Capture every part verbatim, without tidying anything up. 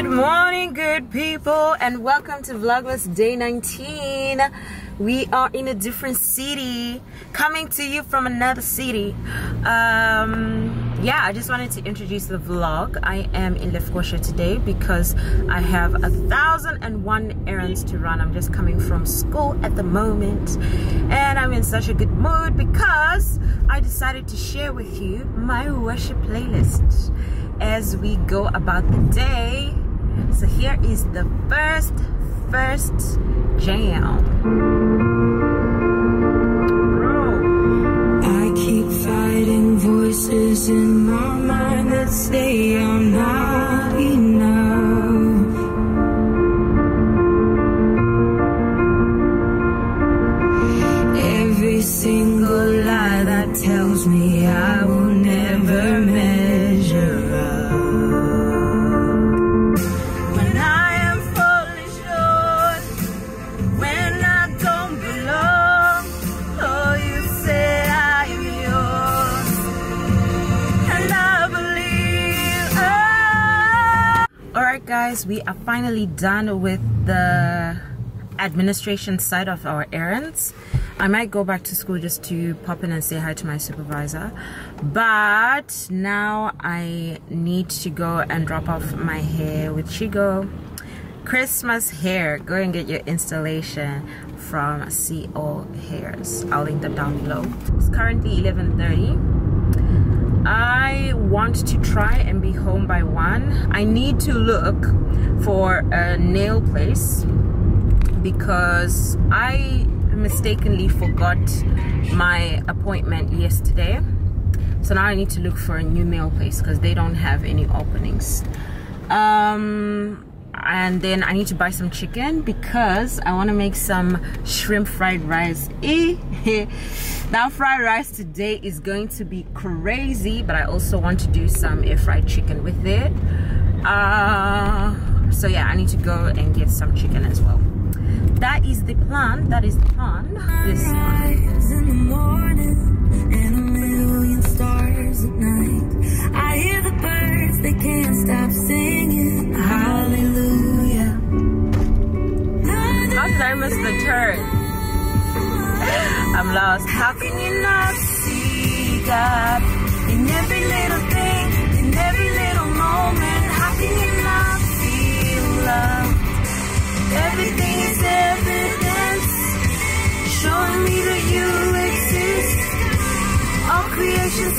Good morning, good people, and welcome to Vlogmas Day nineteen. We are in a different city, coming to you from another city. Um, yeah, I just wanted to introduce the vlog. I am in Lefkosha today because I have a thousand and one errands to run. I'm just coming from school at the moment, and I'm in such a good mood because I decided to share with you my worship playlist as we go about the day. So here is the first, first jam. Bro. I keep fighting voices in my mind that say I'm not enough. Every single lie that tells me I will never measure up. Guys, we are finally done with the administration side of our errands. I might go back to school just to pop in and say hi to my supervisor, but now I need to go and drop off my hair with Chigo. Christmas hair, go and get your installation from See All Hairs. I'll link them down below. It's currently eleven thirty. I want to try and be home by one. I need to look for a nail place because I mistakenly forgot my appointment yesterday. So now I need to look for a new nail place because they don't have any openings. Um, and then I need to buy some chicken because I want to make some shrimp fried rice. That fried rice today is going to be crazy, but I also want to do some air fried chicken with it. Uh, so yeah, I need to go and get some chicken as well. That is the plan. That is the plan. This rise in the morning and a million stars at night. I hear the birds, they can't stop singing. Hallelujah. How did I miss the turn? I'm lost. How can you not see God in every little thing, in every little moment? How can you not feel love? Everything is evidence, showing me that you exist. All creation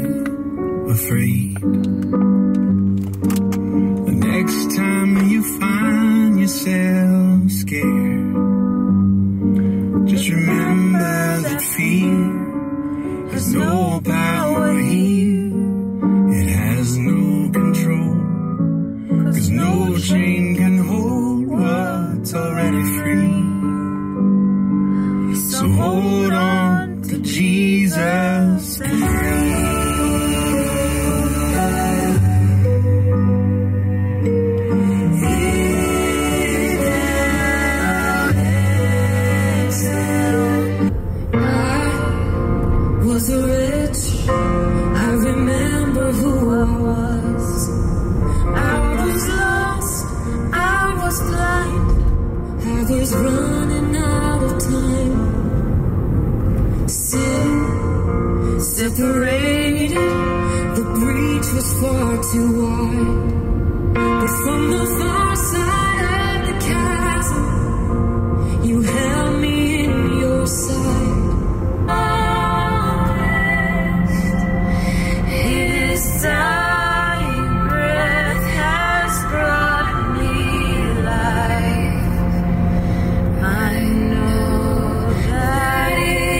singing, hallelujah. Whenever you feel afraid, next time you find yourself scared, just remember that fear has no power here. It has no control, cause no chain can hold what's already free. So hold on to Jesus and free. Separated, the breach was far too wide. But from the far side of the chasm, you held me in your side. His dying breath has brought me life. I know that it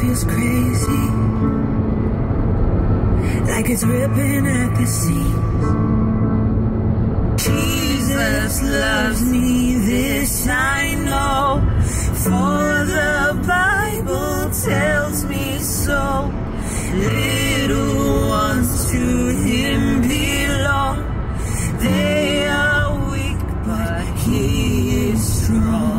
feels crazy, like it's ripping at the seams. Jesus loves me, this I know, for the Bible tells me so. Little ones to him belong, they are weak, but he is strong.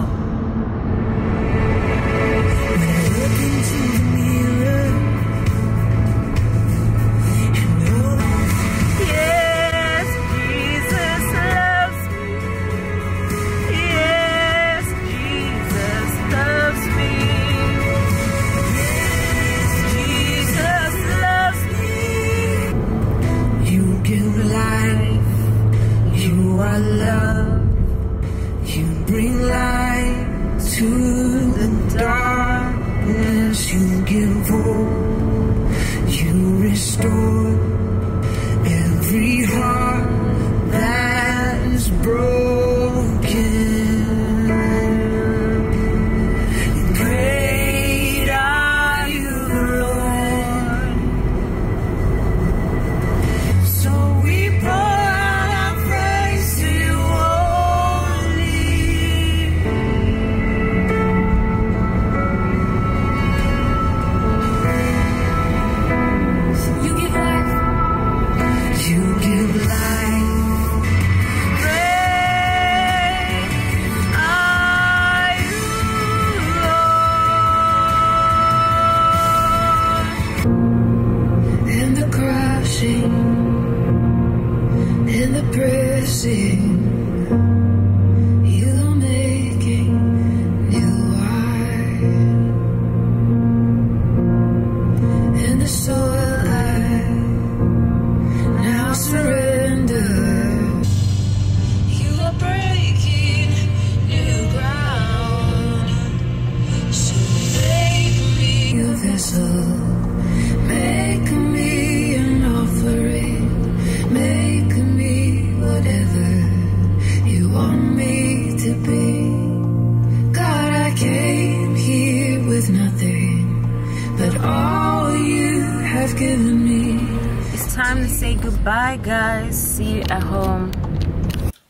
Bye guys, see you at home.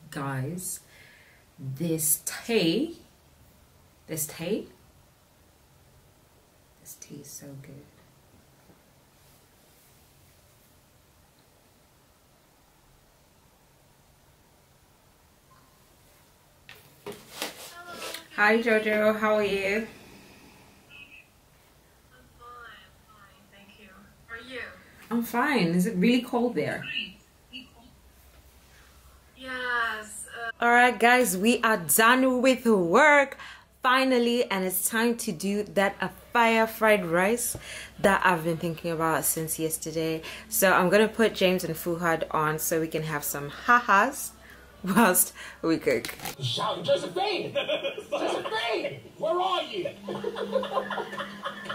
Guys, this tea, this tea, this tea is so good. Hello. Hi Jojo, how are you? I'm fine. Is it really cold there? Yes. Uh Alright guys, we are done with work finally, and it's time to do that fire fried rice that I've been thinking about since yesterday. So I'm gonna put James and Fuhad on so we can have some ha-has whilst we cook. Shout, Josephine! Josephine! Where are you?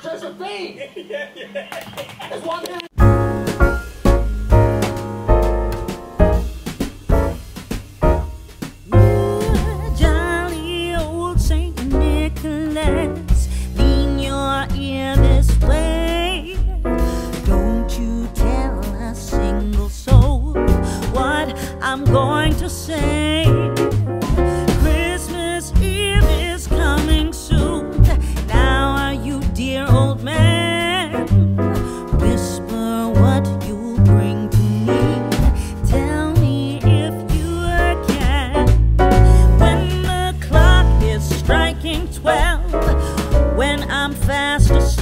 Josephine! Yeah, yeah. There's one here. I'm going to say Christmas Eve is coming soon. Now are you, dear old man? Whisper what you bring to me. Tell me if you can. When the clock is striking twelve, when I'm fast asleep,